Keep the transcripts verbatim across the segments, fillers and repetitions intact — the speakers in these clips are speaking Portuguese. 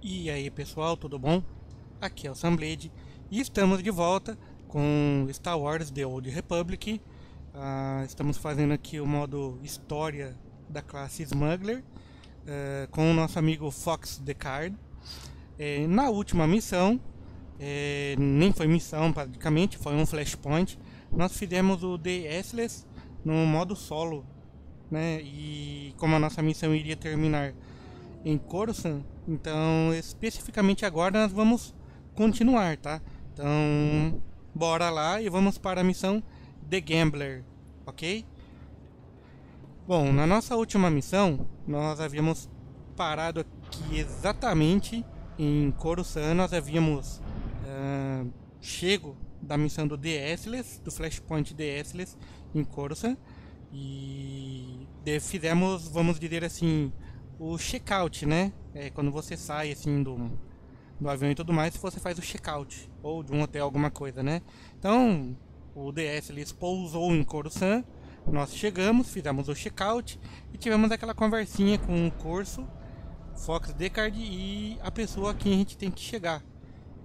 E aí pessoal, tudo bom? Aqui é o Sunblade e estamos de volta com Star Wars The Old Republic. Uh, estamos fazendo aqui o modo história da classe Smuggler uh, com o nosso amigo Fox Deckard. Eh, na última missão, eh, nem foi missão praticamente, foi um flashpoint. Nós fizemos o D S-less no modo solo, né? E como a nossa missão iria terminar em Coruscant, então especificamente agora nós vamos continuar, tá? Então bora lá e vamos para a missão The Gambler, ok? Bom, na nossa última missão nós havíamos parado aqui exatamente em Coruscant. Nós havíamos uh, chego da missão do D S-less, do flashpoint D S-less em Coruscant, e fizemos, vamos dizer assim, o check-out, né? É quando você sai assim do, do avião e tudo mais, você faz o check-out, ou de um hotel, alguma coisa, né? Então, o D S-less pousou em Coruscant, nós chegamos, fizemos o check-out e tivemos aquela conversinha com o Corso, Fox Deckard e a pessoa a quem a gente tem que chegar,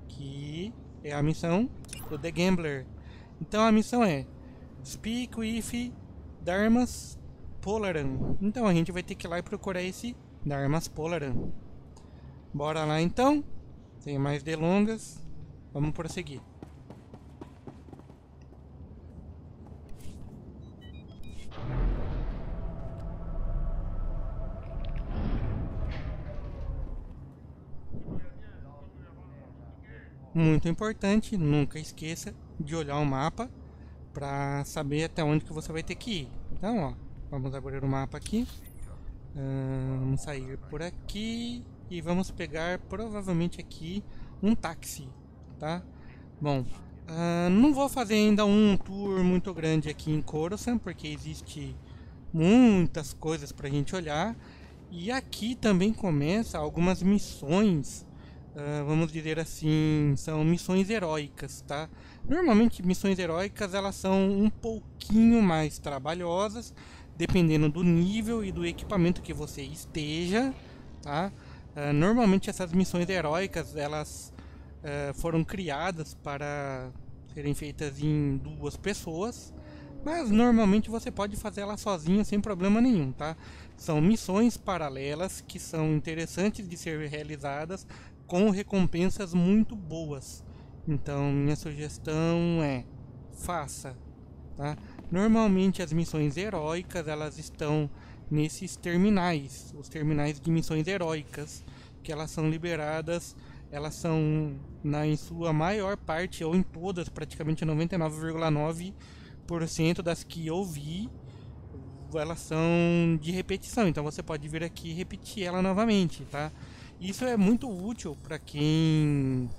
que é a missão do The Gambler. Então a missão é Speak with Darmas Pollaran. Então a gente vai ter que ir lá e procurar esse Darmas Pollaran. Bora lá então, sem mais delongas, vamos prosseguir. Muito importante, nunca esqueça de olhar o mapa para saber até onde que você vai ter que ir. Então, ó, vamos abrir o mapa aqui. Uh, vamos sair por aqui e vamos pegar provavelmente aqui um táxi, tá? Bom, uh, não vou fazer ainda um tour muito grande aqui em Coruscant, porque existe muitas coisas para a gente olhar. E aqui também começa algumas missões. Uh, vamos dizer assim, são missões heróicas, tá? Normalmente missões heróicas elas são um pouquinho mais trabalhosas, dependendo do nível e do equipamento que você esteja, tá? Uh, normalmente essas missões heróicas elas uh, foram criadas para serem feitas em duas pessoas, mas normalmente você pode fazer ela sozinho sem problema nenhum, tá? São missões paralelas que são interessantes de ser realizadas, com recompensas muito boas. Então minha sugestão é faça, tá? Normalmente as missões heróicas elas estão nesses terminais, os terminais de missões heróicas, que elas são liberadas, elas são na em sua maior parte, ou em todas, praticamente noventa e nove vírgula nove por cento das que eu vi, elas são de repetição. Então você pode vir aqui e repetir ela novamente, tá? Isso é muito útil para quem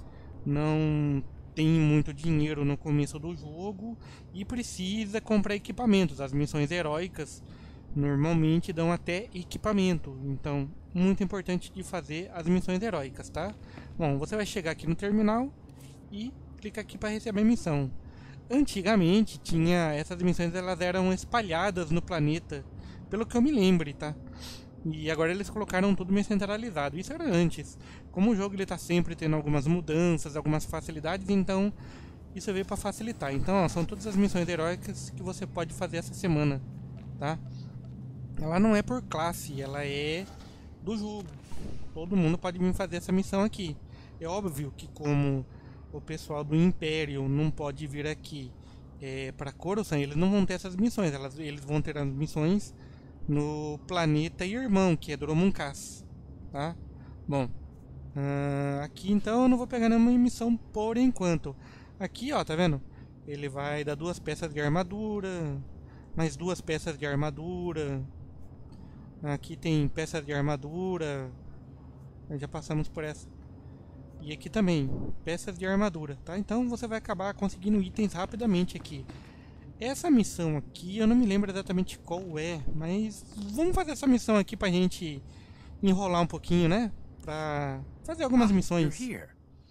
não tem muito dinheiro no começo do jogo e precisa comprar equipamentos. As missões heróicas normalmente dão até equipamento, então muito importante de fazer as missões heróicas, tá? Bom, você vai chegar aqui no terminal e clica aqui para receber a missão. Antigamente tinha essas missões, elas eram espalhadas no planeta, pelo que eu me lembro, tá? E agora eles colocaram tudo meio centralizado. Isso era antes. Como o jogo ele tá sempre tendo algumas mudanças, algumas facilidades, então isso veio para facilitar. Então, ó, são todas as missões heróicas que você pode fazer essa semana, tá? Ela não é por classe, ela é do jogo. Todo mundo pode vir fazer essa missão aqui. É óbvio que como o pessoal do Império não pode vir aqui é, para Coruscant, eles não vão ter essas missões. Elas, eles vão ter as missões no planeta irmão, que é Dromuncas, tá? Bom, uh, aqui então eu não vou pegar nenhuma missão por enquanto. Aqui, ó, tá vendo? Ele vai dar duas peças de armadura, mais duas peças de armadura. Aqui tem peças de armadura. Já passamos por essa. E aqui também, peças de armadura, tá? Então você vai acabar conseguindo itens rapidamente aqui. Essa missão aqui, eu não me lembro exatamente qual é, mas vamos fazer essa missão aqui pra gente enrolar um pouquinho, né? Pra fazer algumas missões.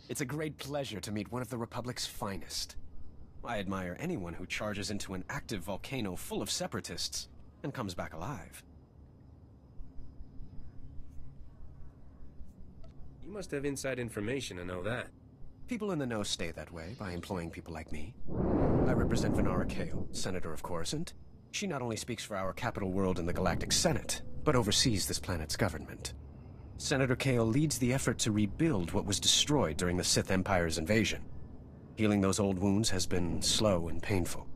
It's a great pleasure to meet one of the Republic's finest. I admire anyone who charges into an active volcano full of separatists and comes back alive. You must have inside information to know that. People in the know stay that way by employing people like me. I represent Venara Kale, Senator of Coruscant. She not only speaks for our capital world in the Galactic Senate, but oversees this planet's government. Senator Kale leads the effort to rebuild what was destroyed during the Sith Empire's invasion. Healing those old wounds has been slow and painful.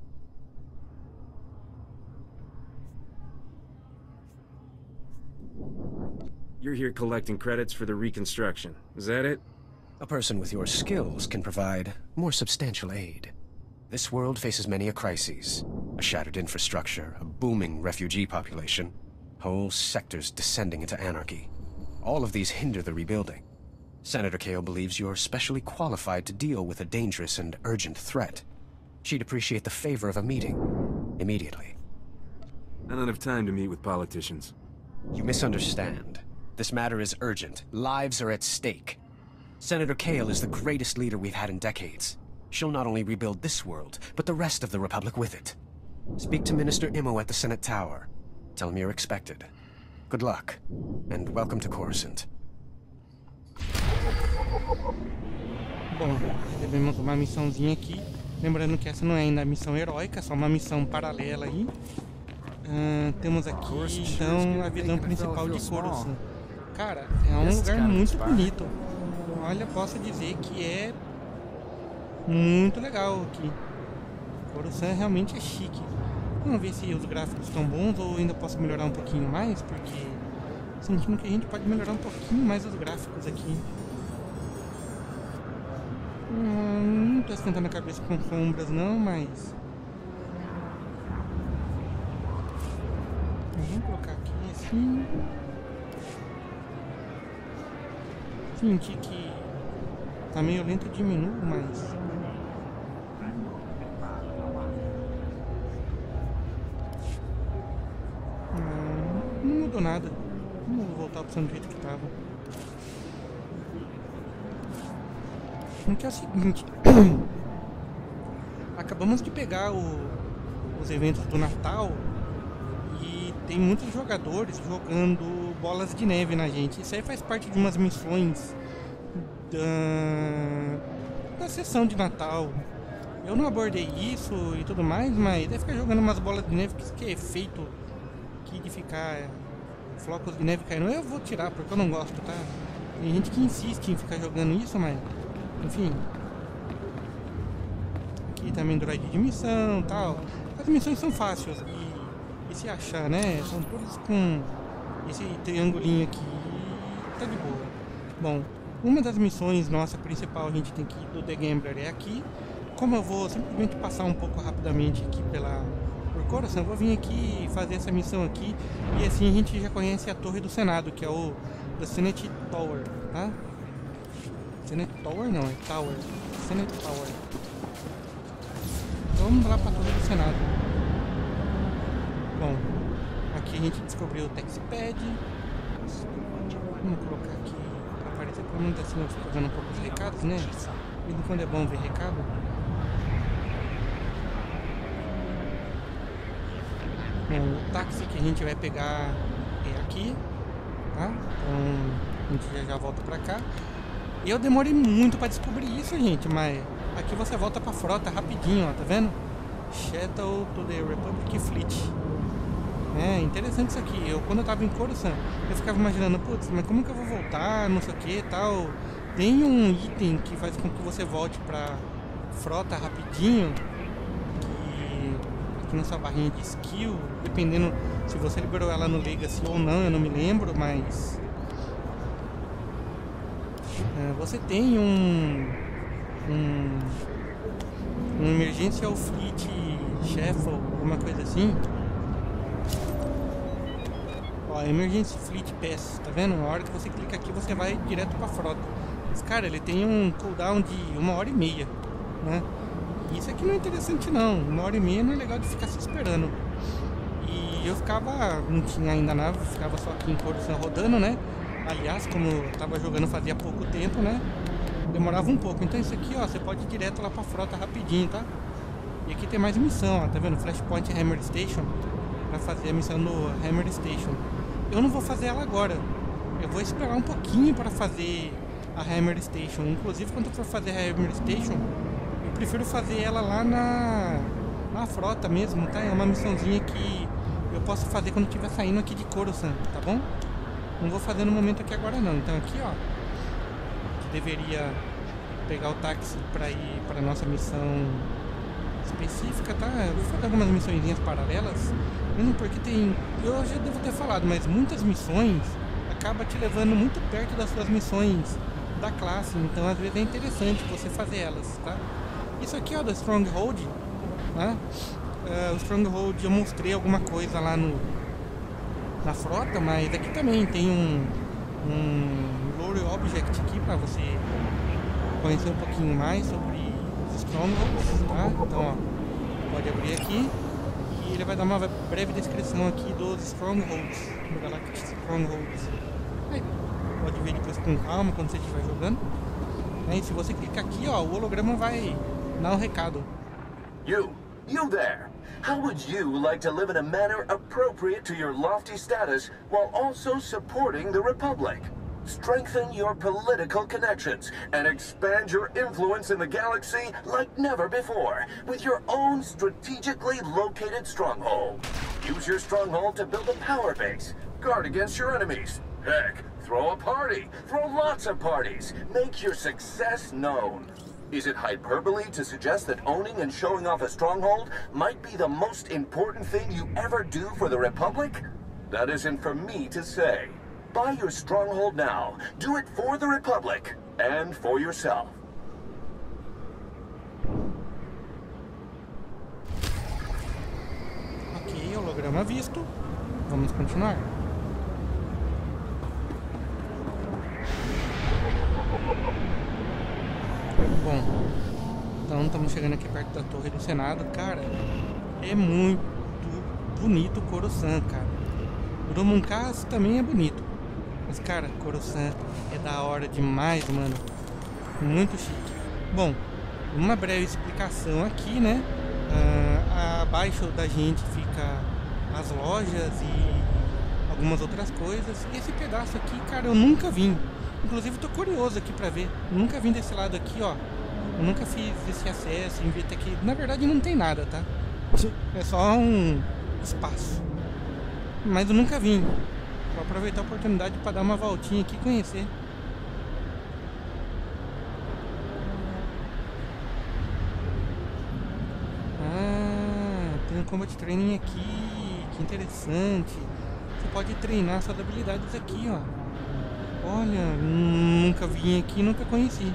You're here collecting credits for the reconstruction, is that it? A person with your skills can provide more substantial aid. This world faces many a crisis. A shattered infrastructure, a booming refugee population, whole sectors descending into anarchy. All of these hinder the rebuilding. Senator Kale believes you're specially qualified to deal with a dangerous and urgent threat. She'd appreciate the favor of a meeting, immediately. I don't have time to meet with politicians. You misunderstand. This matter is urgent. Lives are at stake. Senator Kale is the greatest leader we've had in decades. She'll not only rebuild this world, but the rest of the Republic with it. Speak to Minister Immo at the Senate Tower. Tell him you're expected. Good luck, and welcome to Coruscant. Bom, devemos uma missãozinha aqui. Lembrando que essa não é ainda a missão heróica, é só uma missão paralela aí. Uh, temos aqui, então, a vilã principal de Coruscant. Cara, é um lugar muito bonito. Olha, posso dizer que é muito legal aqui. Coruscant realmente é chique. Vamos ver se os gráficos estão bons ou ainda posso melhorar um pouquinho mais, porque sentindo que a gente pode melhorar um pouquinho mais os gráficos aqui. Hum, não estou esquentando a cabeça com sombras não, mas... vamos colocar aqui assim... Senti que tá meio lento, diminuo, mas... Ah, não mudou nada. Vamos voltar pro do jeito que tava. Então é o seguinte... acabamos de pegar o, os eventos do Natal e tem muitos jogadores jogando... bolas de neve na gente. Isso aí faz parte de umas missões da, da sessão de Natal. Eu não abordei isso e tudo mais, mas deve ficar jogando umas bolas de neve, que isso que é efeito que de ficar flocos de neve caindo. Eu vou tirar porque eu não gosto, tá? Tem gente que insiste em ficar jogando isso, mas enfim. Aqui também droid de missão e tal. As missões são fáceis e, e se achar, né? São todas com... esse triangulinho aqui tá de boa. Bom, uma das missões nossa principal a gente tem que ir do The Gambler é aqui. Como eu vou simplesmente passar um pouco rapidamente aqui pela por Coruscant, eu vou vir aqui fazer essa missão aqui e assim a gente já conhece a torre do Senado, que é o The Senate Tower, tá? Senate Tower não, é Tower. Senate Tower. Então, vamos lá para a torre do Senado. Bom. Aqui a gente descobriu o Textpad. Vamos colocar aqui pra aparecer pra muita assim, eu fico dando um pouco de recados, né? De vez em quando é bom ver recado. Bom, o táxi que a gente vai pegar é aqui, tá? Então a gente já, já volta pra cá. Eu demorei muito pra descobrir isso, gente, mas aqui você volta pra frota rapidinho, ó, tá vendo? Shuttle to the Republic Fleet. É interessante isso aqui. Eu, quando eu tava em Coruscant, eu ficava imaginando, putz, mas como que eu vou voltar, não sei o que e tal. Tem um item que faz com que você volte pra frota rapidinho, que aqui na sua barrinha de skill, dependendo se você liberou ela no Legacy ou não, eu não me lembro, mas... é, você tem um... um... um Emergential Fleet Chef ou alguma coisa assim. Emergency Fleet Pass, tá vendo? A hora que você clica aqui você vai direto pra frota. Mas cara, ele tem um cooldown de uma hora e meia, né? Isso aqui não é interessante não. Uma hora e meia não é legal de ficar se esperando. E eu ficava, não tinha ainda nada, ficava só aqui em Coruscant rodando, né? Aliás, como eu tava jogando fazia pouco tempo, né? Demorava um pouco. Então isso aqui, ó, você pode ir direto lá pra frota rapidinho, tá? E aqui tem mais missão, ó, tá vendo? Flashpoint Hammer Station, pra fazer a missão no Hammer Station. Eu não vou fazer ela agora. Eu vou esperar um pouquinho para fazer a Hammer Station. Inclusive, quando eu for fazer a Hammer Station, eu prefiro fazer ela lá na, na frota mesmo, tá? É uma missãozinha que eu posso fazer quando estiver saindo aqui de Coruscant, tá bom? Não vou fazer no momento aqui agora não. Então aqui, ó, que deveria pegar o táxi para ir para nossa missão específica, tá? Eu vou fazer algumas missõezinhas paralelas, mesmo porque tem... Eu já devo ter falado, mas muitas missões acaba te levando muito perto das suas missões da classe, então às vezes é interessante você fazer elas, tá? Isso aqui, ó, do Stronghold, né? Uh, o Stronghold eu mostrei alguma coisa lá no na frota, mas aqui também tem um, um Lore Object aqui para você conhecer um pouquinho mais sobre os Strongholds, tá? Então, ó, pode abrir aqui e ele vai dar uma breve descrição aqui dos Strongholds, do Galactic Strongholds. Aí, pode ver depois com calma quando você estiver jogando. Aí, se você clicar aqui, ó, o holograma vai dar um recado. You, you there. How would you like to live in a manner appropriate to your lofty status while also supporting the Republic? Strengthen your political connections and expand your influence in the galaxy like never before with your own strategically located stronghold. Use your stronghold to build a power base, guard against your enemies. Heck, throw a party, throw lots of parties, make your success known. Is it hyperbole to suggest that owning and showing off a stronghold might be the most important thing you ever do for the Republic? That isn't for me to say. Buy your stronghold now. Do it for the Republic and for yourself. Ok, holograma visto. Vamos continuar. Bom, então estamos chegando aqui perto da Torre do Senado, cara. É muito bonito Coruscant, cara. Romancas também é bonito, mas cara, Coruscant é da hora demais, mano. Muito chique. Bom, uma breve explicação aqui, né? Ah, abaixo da gente fica as lojas e algumas outras coisas. Esse pedaço aqui, cara, eu nunca vim. Inclusive tô curioso aqui pra ver. Nunca vim desse lado aqui, ó. Eu nunca fiz esse acesso, vim até aqui. Na verdade não tem nada, tá? É só um espaço. Mas eu nunca vim. Vou aproveitar a oportunidade pra dar uma voltinha aqui e conhecer. Ah, tem um combat training aqui. Que interessante. Você pode treinar suas habilidades aqui, ó. Olha, nunca vim aqui, nunca conheci.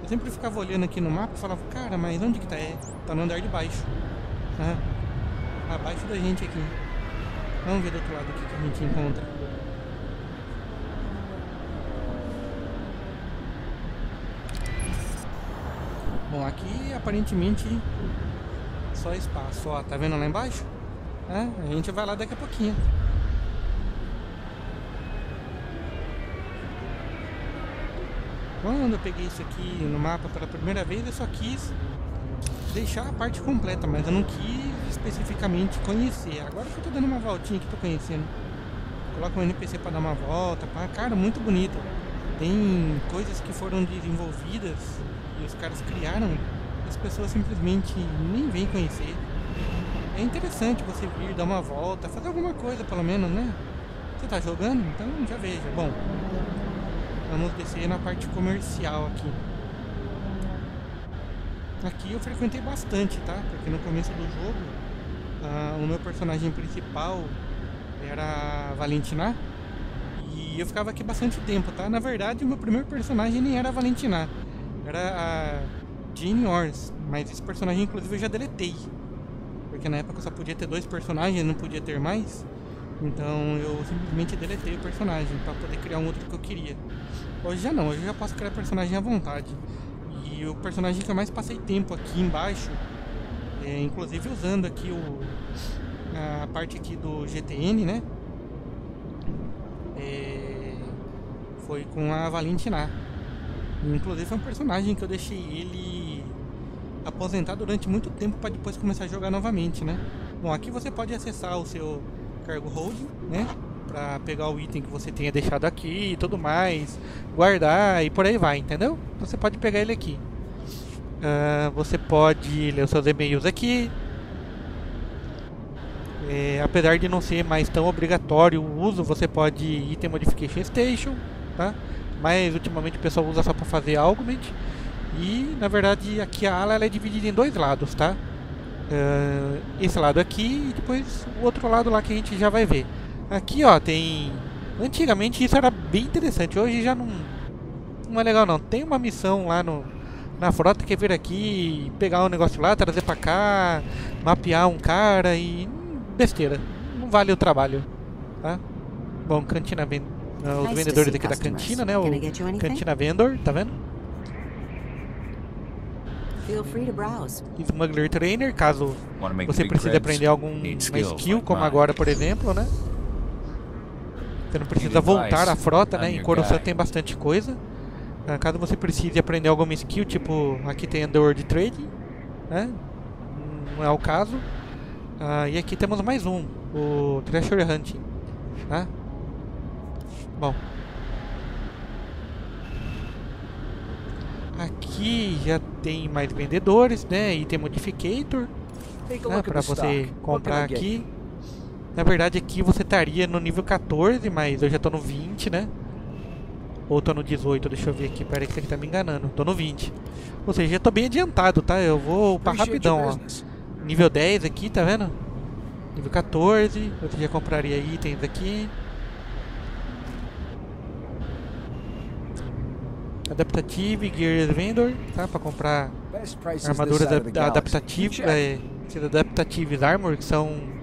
Eu sempre ficava olhando aqui no mapa e falava, cara, mas onde que tá? É, tá no andar de baixo. Ah, abaixo da gente aqui. Vamos ver do outro lado aqui que a gente encontra. Bom, aqui aparentemente só espaço. Ó, tá vendo lá embaixo? Ah, a gente vai lá daqui a pouquinho. Quando eu peguei isso aqui no mapa pela primeira vez, eu só quis deixar a parte completa, mas eu não quis especificamente conhecer. Agora que eu tô dando uma voltinha aqui, tô conhecendo. Coloca um N P C pra dar uma volta, pá. Cara, muito bonito. Tem coisas que foram desenvolvidas e os caras criaram, as pessoas simplesmente nem vêm conhecer. É interessante você vir dar uma volta, fazer alguma coisa pelo menos, né? Você tá jogando? Então já veja. Bom, vamos descer na parte comercial aqui. Aqui eu frequentei bastante, tá? Porque no começo do jogo, uh, o meu personagem principal era a Valentina. E eu ficava aqui bastante tempo, tá? Na verdade, o meu primeiro personagem nem era a Valentina. Era a Jane Ors. Mas esse personagem, inclusive, eu já deletei. Porque na época eu só podia ter dois personagens, não podia ter mais. Então eu simplesmente deletei o personagem para poder criar um outro que eu queria. Hoje já não, hoje eu já posso criar personagem à vontade. E o personagem que eu mais passei tempo aqui embaixo, é, inclusive usando aqui o, a parte aqui do G T N, né? É, foi com a Valentina. Inclusive foi um personagem que eu deixei ele aposentado durante muito tempo para depois começar a jogar novamente, né? Bom, aqui você pode acessar o seu cargo holding, né? pra pegar o item que você tenha deixado aqui e tudo mais, guardar e por aí vai, entendeu? Então você pode pegar ele aqui. Uh, você pode ler os seus e-mails aqui. É, apesar de não ser mais tão obrigatório o uso, você pode ir ter Modification Station, tá? Mas ultimamente o pessoal usa só para fazer augment. E na verdade aqui a ala ela é dividida em dois lados, tá? Uh, esse lado aqui e depois o outro lado lá que a gente já vai ver. Aqui ó, tem... Antigamente isso era bem interessante, hoje já não, não é legal não. Tem uma missão lá no... na frota que é vir aqui, pegar um negócio lá, trazer pra cá, mapear um cara e... besteira, não vale o trabalho, tá? Bom, cantina vend... ah, os vendedores aqui da cantina, né? O cantina vendor, tá vendo? Smuggler Trainer, caso você precise aprender alguma skill, como agora, por exemplo, né? Você não precisa voltar à frota, né? Em Coruscant tem bastante coisa. Caso você precise aprender alguma skill, tipo, aqui tem Underworld Trading, né? Não é o caso. Ah, e aqui temos mais um, o Treasure Hunting, tá? Bom. Aqui já tem mais vendedores, né? Item Modificator, né? Para você comprar aqui. Na verdade aqui você estaria no nível quatorze, mas eu já tô no vinte, né? Ou tô no dezoito, deixa eu ver aqui, peraí que isso aqui tá me enganando. Tô no vinte. Ou seja, já tô bem adiantado, tá? Eu vou upar rapidão, ó. Nível dez aqui, tá vendo? Nível quatorze, você já compraria itens aqui. Adaptative, Gear Vendor, tá? Pra comprar armaduras adaptativas, é, adaptatives armor, que são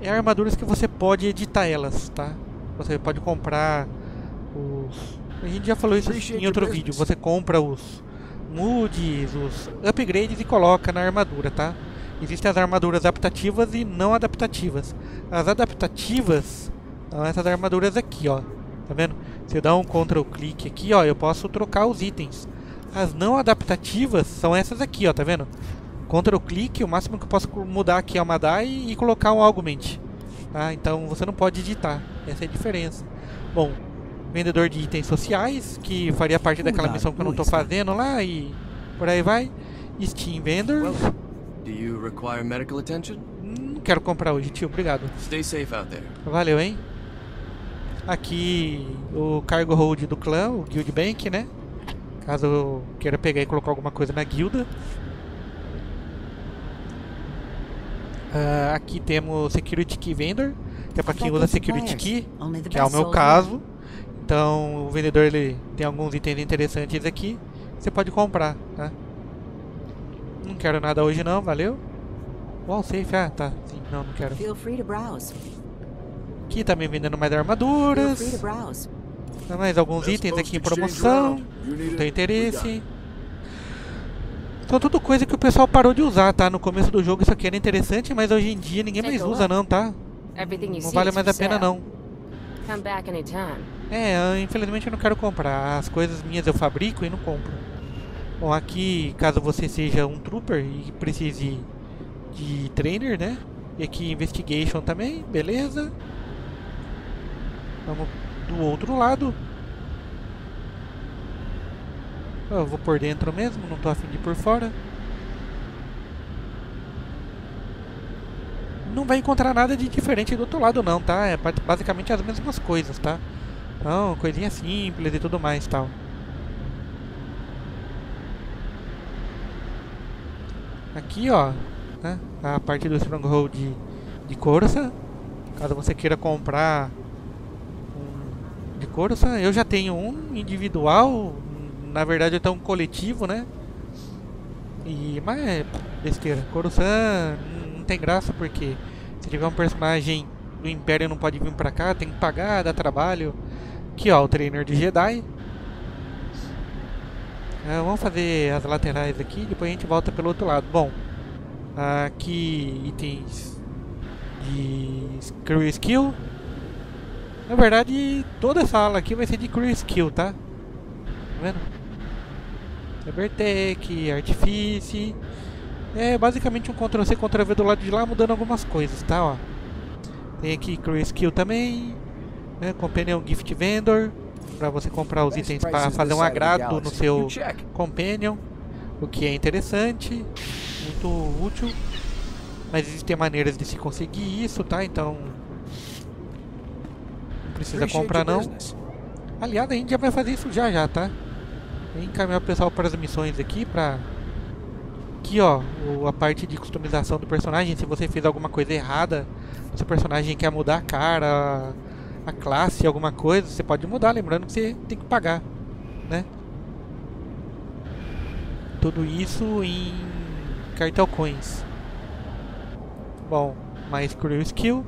é armaduras que você pode editar elas, tá? Você pode comprar os... A gente já falou isso em outro vídeo, você compra os moods, os upgrades e coloca na armadura, tá? Existem as armaduras adaptativas e não adaptativas. As adaptativas são essas armaduras aqui, ó. Tá vendo? Se eu dar um Ctrl clique aqui, ó, eu posso trocar os itens. As não adaptativas são essas aqui, ó, tá vendo? Ctrl clique, o máximo que eu posso mudar aqui é uma D A I e colocar um augment. Tá? Então você não pode editar. Essa é a diferença. Bom, vendedor de itens sociais, que faria parte daquela missão que eu não tô fazendo lá e por aí vai. Steam Vendors. You require medical attention? Não quero comprar hoje, tio. Obrigado. Stay safe out there. Valeu, hein? Aqui o cargo hold do clã, o Guild Bank, né? Caso eu queira pegar e colocar alguma coisa na guilda. Uh, aqui temos Security Key Vendor, que é para quem usa Security Key, que é o meu caso. Então o vendedor ele tem alguns itens interessantes aqui, que você pode comprar, tá? Não quero nada hoje não, valeu. Wall safe, ah, tá. Sim, não, não quero. Aqui também vendendo mais armaduras. Mais alguns itens aqui em promoção. Não tem interesse. Então tudo coisa que o pessoal parou de usar, tá? No começo do jogo isso aqui era interessante, mas hoje em dia ninguém mais usa não, tá? Não vale mais a pena não. É, infelizmente eu não quero comprar. As coisas minhas eu fabrico e não compro. Bom, aqui caso você seja um trooper e precise de trainer, né? E aqui investigation também, beleza. Vamos do outro lado. Eu vou por dentro mesmo, não tô afim de ir por fora. Não vai encontrar nada de diferente do outro lado não, tá? É basicamente as mesmas coisas, tá? Então, coisinha simples e tudo mais tal. Aqui ó, né, a parte do Stronghold de, de Coruscant. Caso você queira comprar um de Coruscant, eu já tenho um individual. Na verdade eu tenho um coletivo, né? E, mas é besteira, Coruscant não tem graça porque se tiver um personagem do Império não pode vir pra cá, tem que pagar, dá trabalho. Aqui ó, o Trainer de Jedi. Uh, vamos fazer as laterais aqui, depois a gente volta pelo outro lado. Bom, aqui itens de Crew Skill. Na verdade, toda essa ala aqui vai ser de Crew Skill, tá? Tá vendo? Cybertech, Artifice. É basicamente um Ctrl-C, Ctrl-V do lado de lá, mudando algumas coisas, tá? Ó. Tem aqui Crew Skill também. Né? Companion Gift Vendor, para você comprar os itens para fazer um agrado no seu Companion, o que é interessante, muito útil. Mas existem maneiras de se conseguir isso, tá? Então não precisa comprar não. Aliás, a gente já vai fazer isso já já, tá? Vou encaminhar o pessoal para as missões aqui, para... Aqui, ó, a parte de customização do personagem. Se você fez alguma coisa errada, seu personagem quer mudar a cara, a classe, alguma coisa, você pode mudar, lembrando que você tem que pagar, né? Tudo isso em cartel coins. Bom, mais Crew Skill.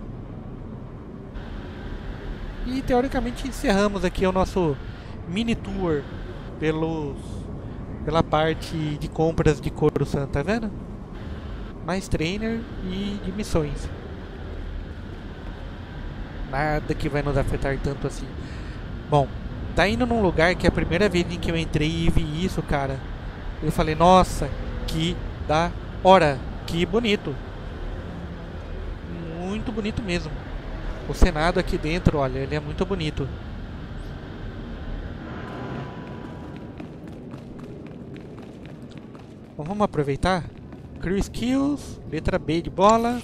E teoricamente encerramos aqui o nosso mini tour pelos, pela parte de compras de Coruscant, tá vendo? Mais trainer e de missões. Nada que vai nos afetar tanto assim. Bom, tá indo num lugar que a primeira vez em que eu entrei e vi isso, cara, eu falei, nossa, que da hora, que bonito. Muito bonito mesmo. O Senado aqui dentro, olha, ele é muito bonito. Então vamos aproveitar. Crew Skills, letra B de bola.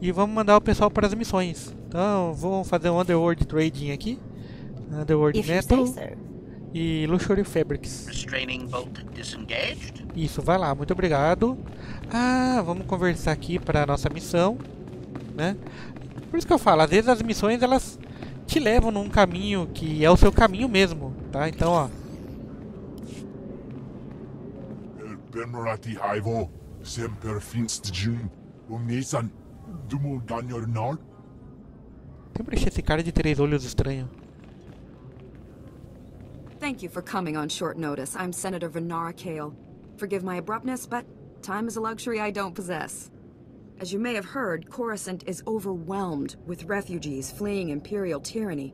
E vamos mandar o pessoal para as missões. Então vamos fazer um Underworld Trading aqui. Underworld Metal e Luxury Fabrics. Restraining Bolt disengaged. Isso, vai lá, muito obrigado. Ah, vamos conversar aqui para a nossa missão, né? Por isso que eu falo, às vezes as missões elas te levam num caminho que é o seu caminho mesmo, tá? Então, ó. Sempre achei esse cara de três olhos estranho. Thank you for coming on short notice. I'm Senator Venara Kale. Forgive my abruptness, but time is a luxury I don't possess. As you may have heard, Coruscant is overwhelmed with refugees fleeing imperial tyranny.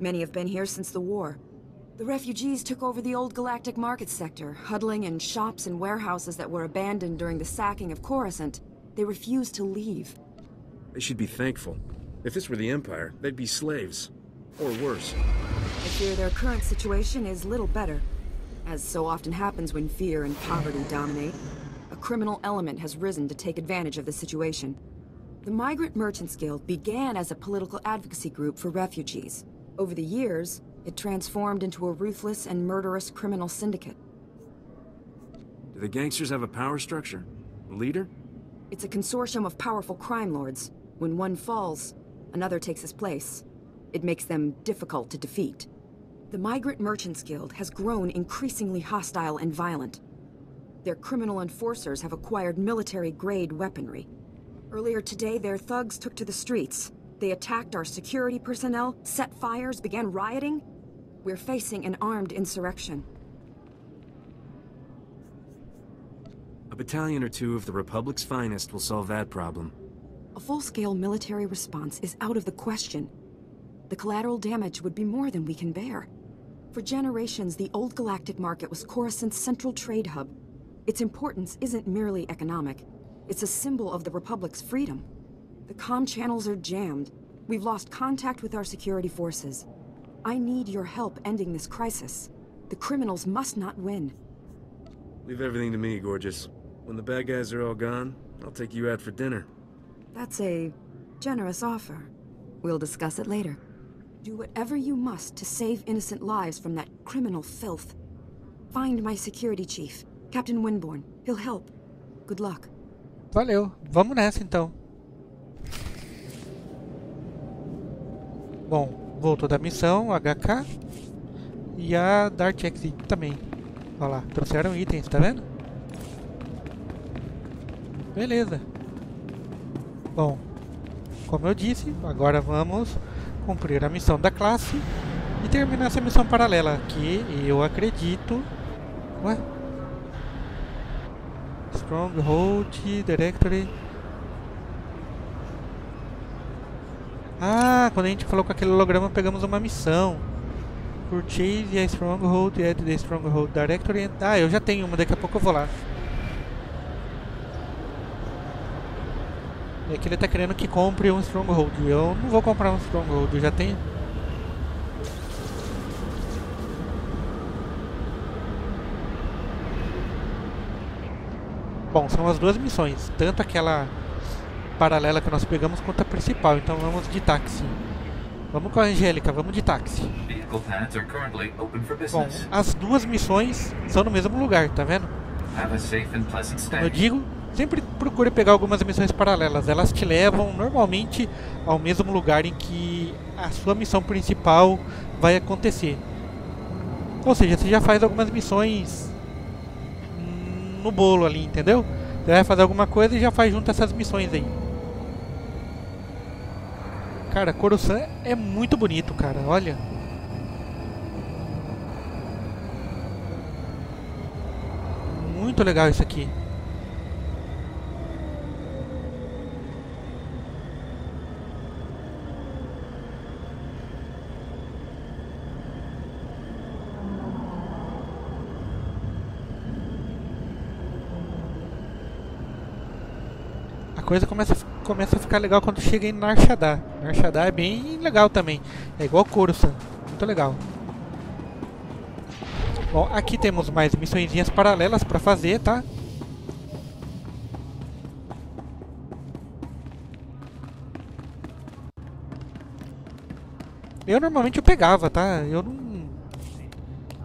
Many have been here since the war. The refugees took over the old galactic market sector, huddling in shops and warehouses that were abandoned during the sacking of Coruscant. They refused to leave. They should be thankful. If this were the Empire, they'd be slaves. Or worse. I fear their current situation is little better. As so often happens when fear and poverty dominate, a criminal element has risen to take advantage of the situation. The Migrant Merchants Guild began as a political advocacy group for refugees. Over the years, it transformed into a ruthless and murderous criminal syndicate. Do the gangsters have a power structure? A leader? It's a consortium of powerful crime lords. When one falls, another takes his place. It makes them difficult to defeat. The Migrant Merchants Guild has grown increasingly hostile and violent. Their criminal enforcers have acquired military-grade weaponry. Earlier today, their thugs took to the streets. They attacked our security personnel, set fires, began rioting. We're facing an armed insurrection. A battalion or two of the Republic's finest will solve that problem. A full-scale military response is out of the question. The collateral damage would be more than we can bear. For generations, the old galactic market was Coruscant's central trade hub. Its importance isn't merely economic. It's a symbol of the Republic's freedom. The comm channels are jammed. We've lost contact with our security forces. I need your help ending this crisis. The criminals must not win. Leave everything to me, gorgeous. When the bad guys are all gone, I'll take you out for dinner. That's a generous offer. We'll discuss it later. Do whatever you must to save innocent lives from that criminal filth. Find my security chief. Captain Winborn, he'll help. Good luck. Valeu, vamos nessa então. Bom, voltou da missão, H K e a Dark Exit também. Olha lá, trouxeram itens, tá vendo? Beleza. Bom, como eu disse, agora vamos cumprir a missão da classe e terminar essa missão paralela, que eu acredito... Ué? Stronghold Directory. Ah, quando a gente falou com aquele holograma pegamos uma missão. Purchase a Stronghold, add the Stronghold Directory. Ah, eu já tenho uma, daqui a pouco eu vou lá. É que ele tá querendo que compre um Stronghold. Eu não vou comprar um Stronghold, eu já tenho. Bom, são as duas missões, tanto aquela paralela que nós pegamos quanto a principal, então vamos de táxi. Vamos com a Angélica, vamos de táxi. Bom, as duas missões são no mesmo lugar, tá vendo? Como eu digo, sempre procure pegar algumas missões paralelas. Elas te levam normalmente ao mesmo lugar em que a sua missão principal vai acontecer. Ou seja, você já faz algumas missões no bolo ali, entendeu? Você vai fazer alguma coisa e já faz junto essas missões aí. Cara, Coruscant é muito bonito, cara, olha. Muito legal isso aqui. A coisa começa a ficar... Começa a ficar legal quando chega em Narshada. Narshada é bem legal também. É igual Coruscant. Muito legal. Bom, aqui temos mais missõezinhas paralelas para fazer, tá? Eu normalmente eu pegava, tá? Eu não...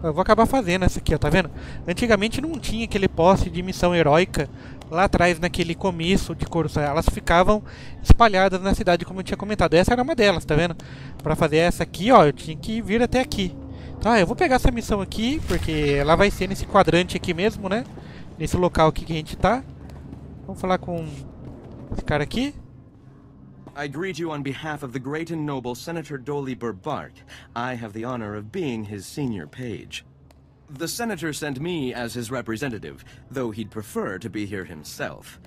Eu vou acabar fazendo essa aqui, ó, tá vendo? Antigamente não tinha aquele poste de missão heróica. Lá atrás, naquele começo de Coruscant, elas ficavam espalhadas na cidade, como eu tinha comentado. Essa era uma delas, tá vendo? Pra fazer essa aqui, ó, eu tinha que vir até aqui. Tá, eu vou pegar essa missão aqui, porque ela vai ser nesse quadrante aqui mesmo, né? Nesse local aqui que a gente tá. Vamos falar com esse cara aqui. I greet you on behalf of the great and noble Senator Doli Burbart. I have the honor of being his senior page. The senator sent me as his representative, though he'd prefer to be here himself.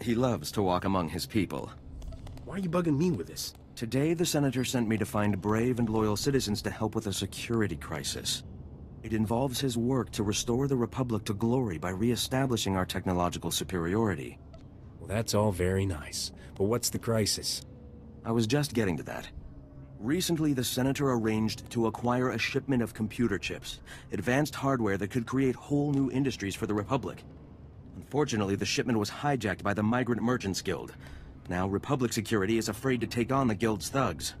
He loves to walk among his people. Why are you bugging me with this? Today the senator sent me to find brave and loyal citizens to help with a security crisis. It involves his work to restore the Republic to glory by re-establishing our technological superiority. Well, that's all very nice, but what's the crisis? I was just getting to that. Recently, the Senator arranged to acquire a shipment of computer chips, advanced hardware that could create whole new industries for the Republic. Unfortunately, the shipment was hijacked by the Migrant Merchants Guild. Now, Republic Security is afraid to take on the Guild's thugs.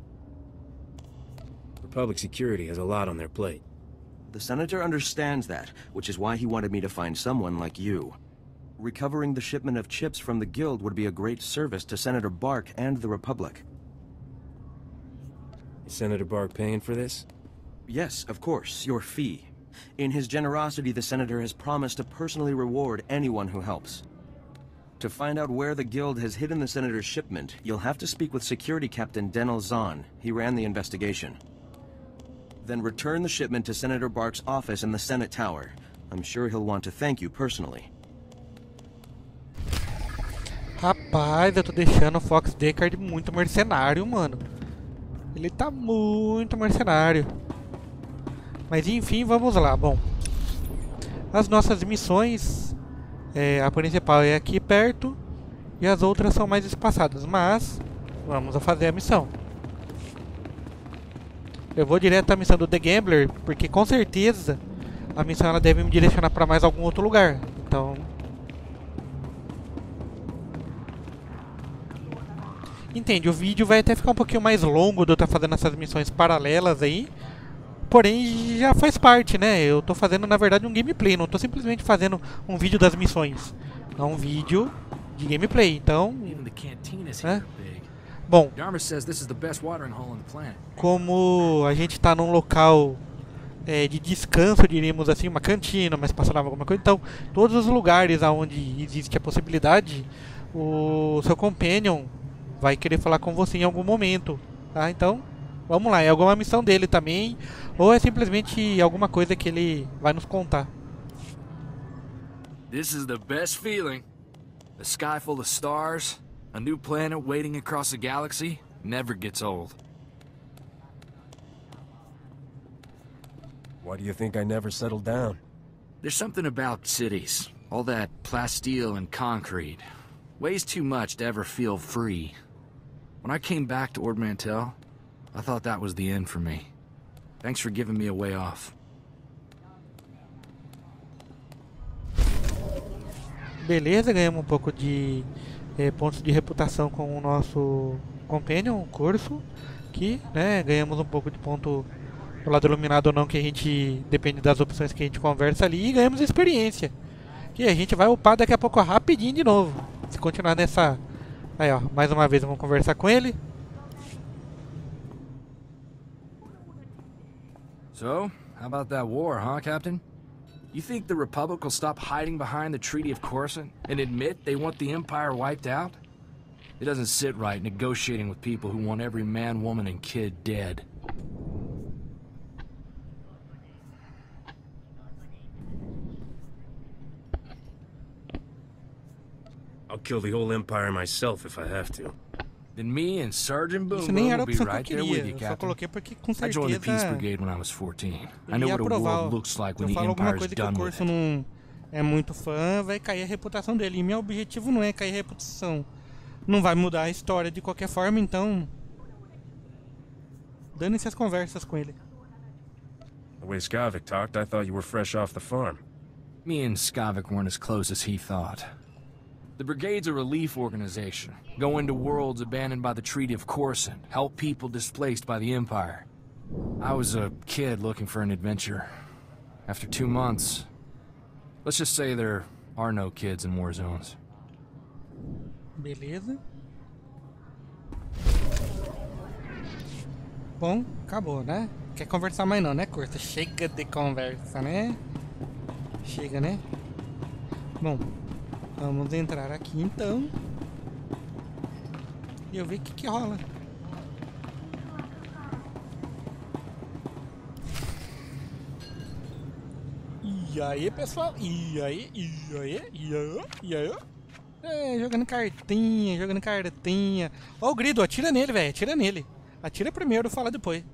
Republic Security has a lot on their plate. The Senator understands that, which is why he wanted me to find someone like you. Recovering the shipment of chips from the Guild would be a great service to Senator Bark and the Republic. Is Senator Bark paying for this? Yes, of course, your fee. In his generosity, the Senator has promised to personally reward anyone who helps. To find out where the Guild has hidden the Senator's shipment, you'll have to speak with Security Captain Denil Zahn. He ran the investigation. Then return the shipment to Senator Bark's office in the Senate Tower. I'm sure he'll want to thank you personally. Rapaz, eu tô deixando o Fox Deckard muito mercenário, mano. Ele tá muito mercenário. Mas enfim, vamos lá. Bom, as nossas missões, é, a principal é aqui perto e as outras são mais espaçadas, mas vamos a fazer a missão. Eu vou direto à missão do The Gambler, porque com certeza a missão ela deve me direcionar para mais algum outro lugar. Então, entende, o vídeo vai até ficar um pouquinho mais longo de eu estar fazendo essas missões paralelas aí. Porém, já faz parte, né? Eu tô fazendo, na verdade, um gameplay. Não tô simplesmente fazendo um vídeo das missões. É um vídeo de gameplay, então... Né? Bom, como a gente tá num local é, de descanso, diríamos assim, uma cantina, uma espaçonave, alguma coisa. Então, todos os lugares onde existe a possibilidade, o seu companion... vai querer falar com você em algum momento, tá? Então, vamos lá, é alguma missão dele também, ou é simplesmente alguma coisa que ele vai nos contar. This is the best feeling. The sky full of stars, a new planet waiting across the galaxy, never gets old. Why do you think I never settled down? There's something about cities, all that plasteel and concrete. Weighs too much to ever feel free. When I came back to Ord Mantell, I thought that was the end for me. Thanks for giving me a way off. Beleza, ganhamos um pouco de é, pontos de reputação com o nosso companion, o Corso. Aqui, né? Ganhamos um pouco de ponto do lado iluminado ou não, que a gente depende das opções que a gente conversa ali. E ganhamos experiência, que a gente vai upar daqui a pouco rapidinho de novo. Se continuar nessa... Aí ó, mais uma vez vamos conversar com ele. So, how about that war, huh, Captain? You think the Republic will stop hiding behind the Treaty of Coruscant and admit they want the Empire wiped out? It doesn't sit right negotiating with people who want every man, woman, and kid dead. I'll kill the whole Empire myself if I have to. Then me and Sergeant Boone will be right there with you, Captain. I joined the Peace Brigade when I was fourteen. I know what a world looks like when the Empire is done with it. É muito fã, vai cair a reputação dele. E meu objetivo não é cair a reputação. Não vai mudar a história de qualquer forma, então... Dane-se as conversas com ele. The way Skavak talked, I thought you were fresh off the farm. Me and Skavak weren't as close as he thought. The Brigade's a relief organization. Go into worlds abandoned by the Treaty of Coruscant. Help people displaced by the Empire. I was a kid looking for an adventure. After two months... Let's just say there are no kids in war zones. Beleza. Bom, acabou, né? Quer conversar mais não, né, Corta? Chega de conversa, né? Chega, né? Bom... Vamos entrar aqui então. E eu ver o que que rola. E aí, pessoal? E aí? E aí? E aí? E aí? É, jogando cartinha, jogando cartinha. Ó o Grido, atira nele, velho. Atira nele. Atira primeiro, fala depois.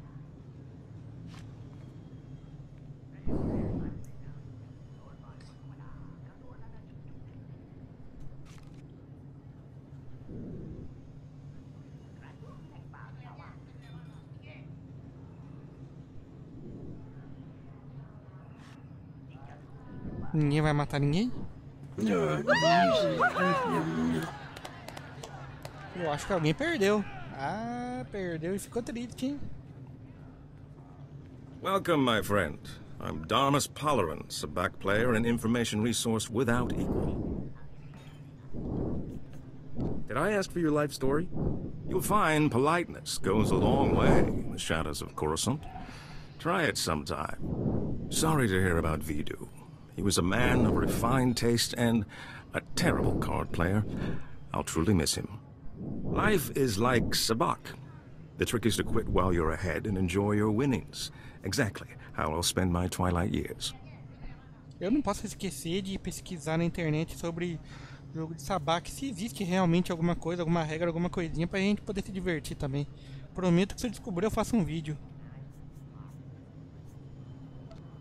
Ninguém vai matar ninguém? Eu acho que alguém perdeu. Ah, perdeu e ficou triste, hein? Welcome, my friend. I'm Darmas Pollaran, sabacc player and information resource without equal. Did I ask for your life story? You'll find politeness goes a long way in the shadows of Coruscant. Try it sometime. Sorry to hear about Vidu. He was a man of refined taste and a terrible card player. I'll truly miss him. Life is like sabacc. The trick is to quit while you're ahead and enjoy your winnings. Exactly how I'll spend my twilight years. Eu não posso esquecer de pesquisar na internet sobre jogo de sabacc, se existe realmente alguma coisa, alguma regra, alguma coisinha pra gente poder se divertir também. Prometo que se eu descobrir eu faço um vídeo.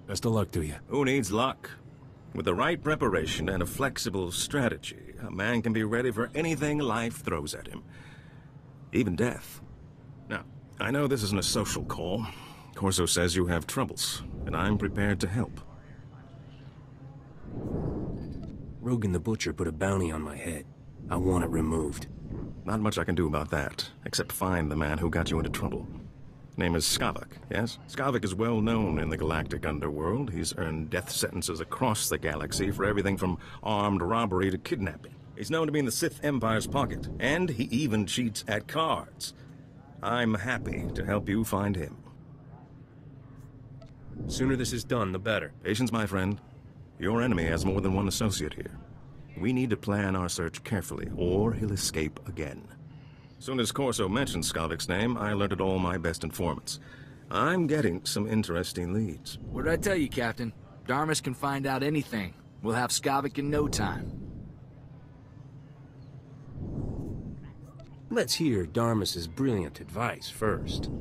Best of luck to you. Who needs luck? With the right preparation and a flexible strategy, a man can be ready for anything life throws at him. Even death. Now, I know this isn't a social call. Corso says you have troubles, and I'm prepared to help. Rogan the Butcher put a bounty on my head. I want it removed. Not much I can do about that, except find the man who got you into trouble. Name is Skavak, yes? Skavak is well known in the galactic underworld. He's earned death sentences across the galaxy for everything from armed robbery to kidnapping. He's known to be in the Sith Empire's pocket, and he even cheats at cards. I'm happy to help you find him. The sooner this is done, the better. Patience, my friend. Your enemy has more than one associate here. We need to plan our search carefully, or he'll escape again. As soon as Corso mentioned Skavak's name, I alerted all my best informants. I'm getting some interesting leads. What did I tell you, Captain? Darmas can find out anything. We'll have Skavak in no time. Let's hear Darmas's brilliant advice first.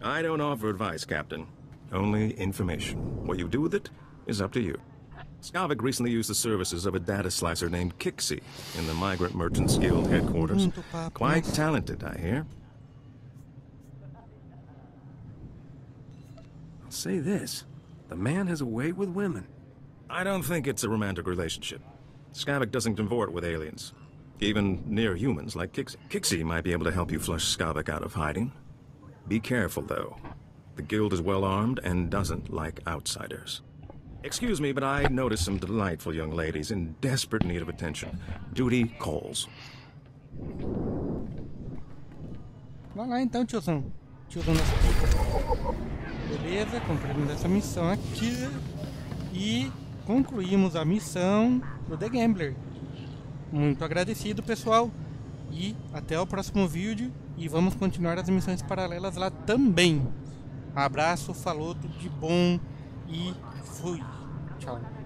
I don't offer advice, Captain. Only information. What you do with it is up to you. Skavak recently used the services of a data slicer named Kixi in the Migrant Merchants Guild headquarters. Quite talented, I hear. I'll say this. The man has a way with women. I don't think it's a romantic relationship. Skavak doesn't cavort with aliens, even near humans like Kixi. Kixi might be able to help you flush Skavak out of hiding. Be careful, though. The guild is well-armed and doesn't like outsiders. Excuse me, but I noticed some delightful young ladies in desperate need of attention. Duty calls. Vai lá então, tiozão. Tiozão nessa... Beleza, cumprimos essa missão aqui. E concluímos a missão do The Gambler. Muito agradecido, pessoal. E até o próximo vídeo. E vamos continuar as missões paralelas lá também. Abraço, falou, tudo de bom. E fui. Tchau.